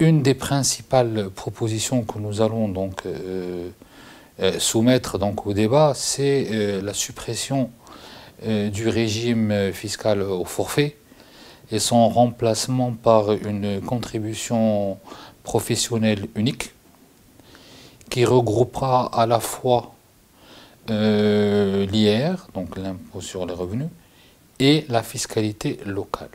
Une des principales propositions que nous allons donc soumettre donc au débat, c'est la suppression du régime fiscal au forfait et son remplacement par une contribution professionnelle unique qui regroupera à la fois l'IR, donc l'impôt sur les revenus, et la fiscalité locale.